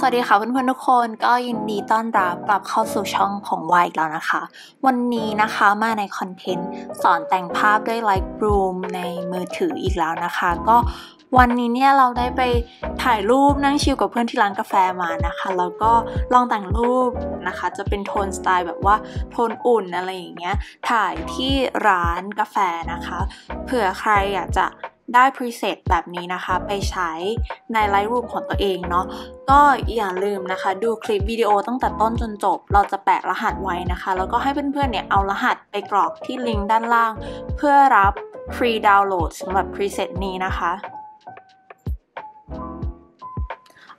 สวัสดีค่ะเพื่อนๆทุกคนก็ยินดีต้อนรับกลับเข้าสู่ช่องของวายอีกแล้วนะคะวันนี้นะคะมาในคอนเทนต์สอนแต่งภาพด้วย Lightroom ในมือถืออีกแล้วนะคะก็วันนี้เนี่ยเราได้ไปถ่ายรูปนั่งชิลกับเพื่อนที่ร้านกาแฟมานะคะแล้วก็ลองแต่งรูปนะคะจะเป็นโทนสไตล์แบบว่าโทนอุ่นอะไรอย่างเงี้ยถ่ายที่ร้านกาแฟนะคะเผื่อใครอยากจะได้ preset แบบนี้นะคะไปใช้ใน Lightroom ของตัวเองเนาะก็อย่าลืมนะคะดูคลิปวิดีโอตั้งแต่ต้นจนจบเราจะแปะรหัสไว้นะคะแล้วก็ให้เพื่อนๆเนี่ยเอารหัสไปกรอกที่ลิงก์ด้านล่างเพื่อรับ free download สำหรับ preset นี้นะคะ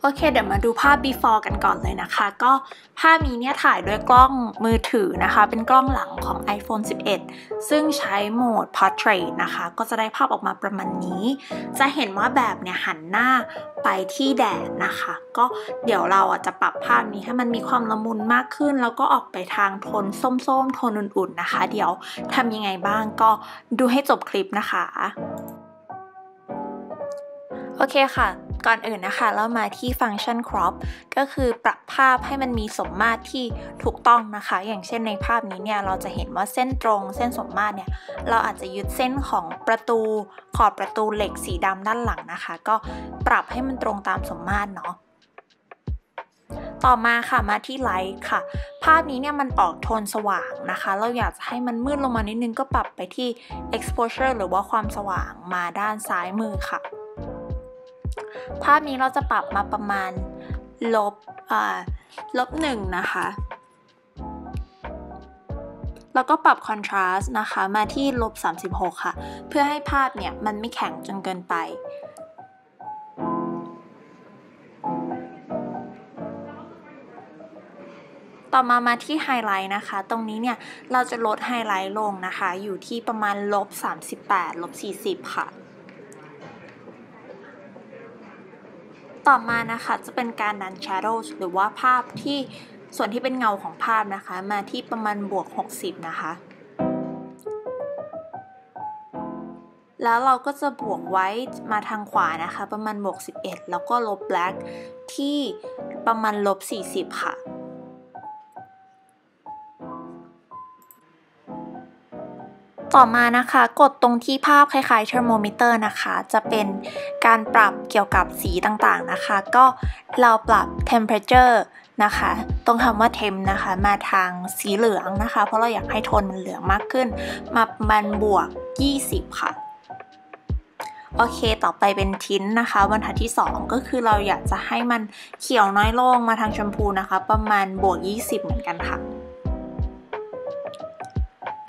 โอเคเดี๋ยวมาดูภาพ before กันก่อนเลยนะคะก็ภาพนี้เนี่ยถ่ายด้วยกล้องมือถือนะคะเป็นกล้องหลังของ iPhone 11 ซึ่งใช้โหมด Portrait นะคะก็จะได้ภาพออกมาประมาณนี้จะเห็นว่าแบบเนี่ยหันหน้าไปที่แดดนะคะก็เดี๋ยวเราจะปรับภาพนี้ให้มันมีความละมุนมากขึ้นแล้วก็ออกไปทางโทนส้มๆโทนอุ่นๆนะคะเดี๋ยวทำยังไงบ้างก็ดูให้จบคลิปนะคะโอเคค่ะก่อนอื่นนะคะเรามาที่ฟังก์ชัน crop ก็คือปรับภาพให้มันมีสมมาตรที่ถูกต้องนะคะอย่างเช่นในภาพนี้เนี่ยเราจะเห็นว่าเส้นตรงเส้นสมมาตรเนี่ยเราอาจจะยึดเส้นของประตูขอบประตูเหล็กสีดำด้านหลังนะคะก็ปรับให้มันตรงตามสมมาตรเนาะต่อมาค่ะมาที่ไลท์ค่ะภาพนี้เนี่ยมันออกโทนสว่างนะคะเราอยากจะให้มันมืดลงมานิดนึงก็ปรับไปที่ exposure หรือว่าความสว่างมาด้านซ้ายมือค่ะภาพนี้เราจะปรับมาประมาณลบ 1นะคะแล้วก็ปรับคอนทราสต์นะคะมาที่ลบ36ค่ะเพื่อให้ภาพเนี่ยมันไม่แข็งจนเกินไปต่อมาที่ไฮไลท์นะคะตรงนี้เนี่ยเราจะลดไฮไลท์ลงนะคะอยู่ที่ประมาณลบ38ลบ40ค่ะต่อมานะคะจะเป็นการดัน shadow หรือว่าภาพที่ส่วนที่เป็นเงาของภาพนะคะมาที่ประมาณบวก60นะคะแล้วเราก็จะบวกไว้มาทางขวานะคะประมาณบวก11แล้วก็ลบ black ที่ประมาณลบ40ค่ะต่อมานะคะกดตรงที่ภาพคล้ายๆเทอร์โมมิเตอร์นะคะจะเป็นการปรับเกี่ยวกับสีต่างๆนะคะก็เราปรับ temperature นะคะตรงคำว่า temp นะคะมาทางสีเหลืองนะคะเพราะเราอยากให้โทนมันเหลืองมากขึ้นมามันบวก20ค่ะโอเคต่อไปเป็นทิ้นนะคะบรรทัดที่2ก็คือเราอยากจะให้มันเขียวน้อยลงมาทางชมพูนะคะประมาณบวก20เหมือนกันค่ะ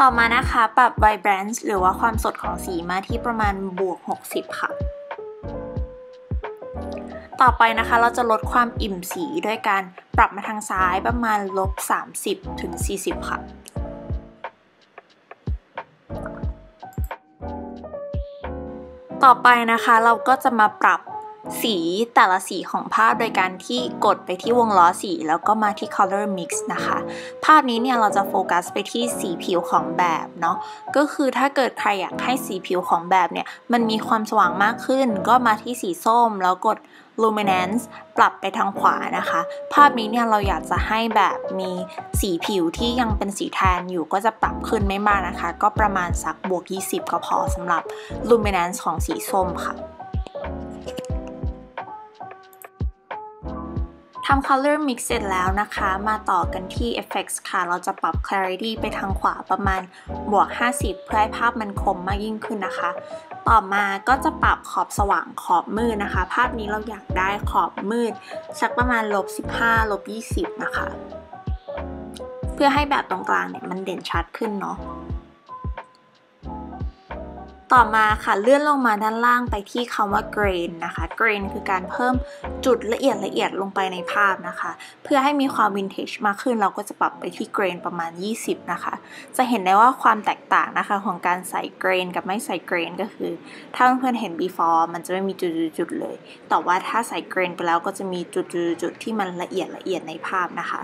ต่อมานะคะปรับ vibrance หรือว่าความสดของสีมาที่ประมาณบวก60ค่ะต่อไปนะคะเราจะลดความอิ่มสีด้วยการปรับมาทางซ้ายประมาณลบ30ถึง40ค่ะต่อไปนะคะเราก็จะมาปรับสีแต่ละสีของภาพโดยการที่กดไปที่วงล้อสีแล้วก็มาที่ color mix นะคะภาพนี้เนี่ยเราจะโฟกัสไปที่สีผิวของแบบเนาะก็คือถ้าเกิดใครอยากให้สีผิวของแบบเนี่ยมันมีความสว่างมากขึ้นก็มาที่สีส้มแล้วกด luminance ปรับไปทางขวานะคะภาพนี้เนี่ยเราอยากจะให้แบบมีสีผิวที่ยังเป็นสีแทนอยู่ก็จะปรับขึ้นไม่มากนะคะก็ประมาณสักบวก20ก็พอสำหรับ luminance ของสีส้มค่ะทำ color mix เสร็จแล้วนะคะมาต่อกันที่ effects ค่ะเราจะปรับ clarity ไปทางขวาประมาณบวก50เพื่อให้ภาพมันคมมากยิ่งขึ้นนะคะต่อมาก็จะปรับขอบสว่างขอบมืดนะคะภาพนี้เราอยากได้ขอบมืดสักประมาณลบ15ลบ20นะคะเพื่อให้แบบตรงกลางเนี่ยมันเด่นชัดขึ้นเนาะต่อมาค่ะเลื่อนลงมาด้านล่างไปที่คำว่า grain นะคะ grain คือการเพิ่มจุดละเอียดลงไปในภาพนะคะเพื่อให้มีความวินเทจมากขึ้นเราก็จะปรับไปที่ grain ประมาณ20นะคะจะเห็นได้ว่าความแตกต่างนะคะของการใส่ grain กับไม่ใส่ grain ก็คือถ้าเพื่อนๆเห็น before มันจะไม่มีจุดๆเลยแต่ว่าถ้าใส่ grain ไปแล้วก็จะมีจุดๆที่มันละเอียดในภาพนะคะ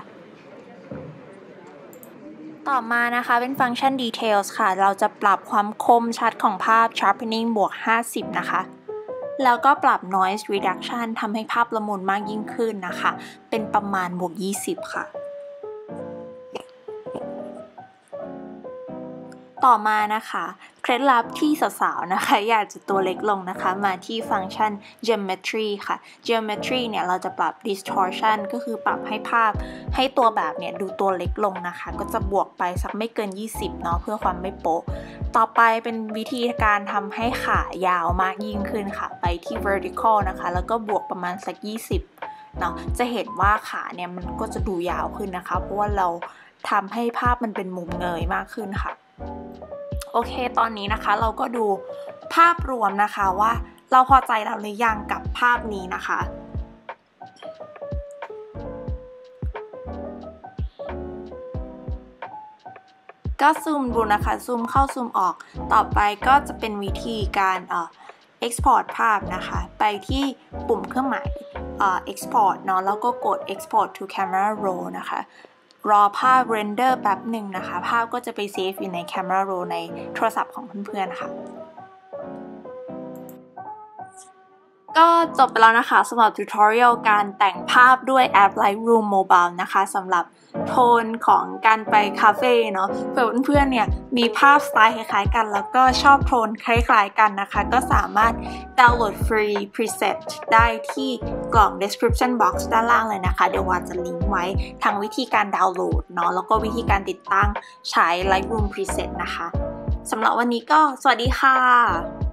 ต่อมานะคะเป็นฟังก์ชัน details ค่ะเราจะปรับความคมชัดของภาพ sharpening บวก50นะคะ แล้วก็ปรับ noise reduction ทำให้ภาพละมุนมากยิ่งขึ้นนะคะเป็นประมาณบวก20ค่ะต่อมานะคะเคล็ดลับที่สาวๆนะคะอยากจะตัวเล็กลงนะคะมาที่ฟังก์ชัน geometry ค่ะ geometry เนี่ยเราจะปรับ distortion ก็คือปรับให้ภาพให้ตัวแบบเนี่ยดูตัวเล็กลงนะคะก็จะบวกไปสักไม่เกิน20เนาะเพื่อความไม่โป๊ะต่อไปเป็นวิธีการทำให้ขายาวมากยิ่งขึ้นค่ะไปที่ vertical นะคะแล้วก็บวกประมาณสัก20เนาะจะเห็นว่าขาเนี่ยมันก็จะดูยาวขึ้นนะคะเพราะว่าเราทำให้ภาพมันเป็นมุมเงยมากขึ้นค่ะโอเคตอนนี้นะคะเราก็ดูภาพรวมนะคะว่าเราพอใจเราหรือยังกับภาพนี้นะคะก็ซูมดูนะคะซูมเข้าซูมออกต่อไปก็จะเป็นวิธีการexport ภาพนะคะไปที่ปุ่มเครื่องหมาย export เนาะแล้วก็กด export to camera raw นะคะรอภาพเรนเดอร์แป๊บหนึ่งนะคะภาพก็จะไปเซฟอยู่ใน Camera Raw ในโทรศัพท์ของเพื่อนๆค่ะก็จบไปแล้วนะคะสำหรับ Tutorial การแต่งภาพด้วยแอป Lightroom Mobile นะคะสำหรับโทนของการไปคาเฟ่เนาะเพื่อนเพื่อนเนี่ยมีภาพสไตล์คล้ายๆกันแล้วก็ชอบโทนคล้ายๆกันนะคะก็สามารถดาวน์โหลดฟรีพรีเซตได้ที่กล่อง description box ด้านล่างเลยนะคะเดี๋ยวว่าจะลิงก์ไว้ทั้งวิธีการดาวน์โหลดเนาะแล้วก็วิธีการติดตั้งใช้ Lightroom Preset นะคะสำหรับวันนี้ก็สวัสดีค่ะ